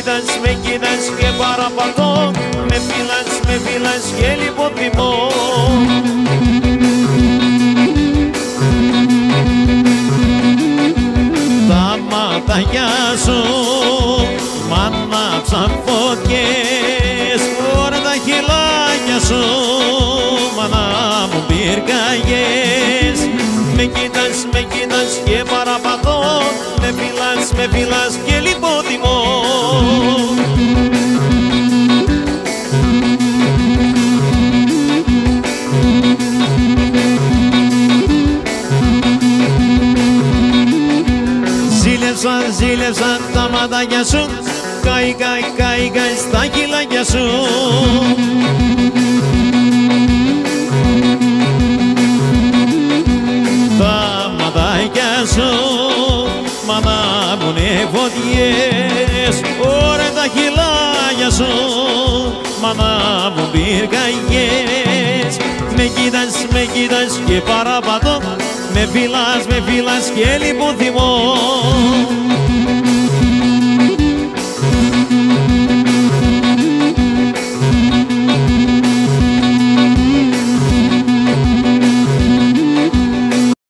κοίτας, με κοίτας και παραπατώ. Με φύλας, με φύλας και λιποτιμώ. Τα ματάκια σου μ' ανάψαν φωτιές. Ωραία τα χειλάκια σου μάνα μου πυρκαγιές. Με κοίτας, με κοίτας και παραπατώ. Με φύλας, με φύλας και λιποτιμώ. Ζήλεψαν, ζήλεψαν τα ματάκια σου, κάηκα, κάηκα στα χειλάκια σου. Τα ματάκια σου, μάνα μου είναι φωτιές. Ωραία τα χειλάκια σου, μάνα μου πυρκαγιές. Με κοίτας, με κοίτας και παραπατώ. Με φυλάς, με φυλάς και λιποτιμώ.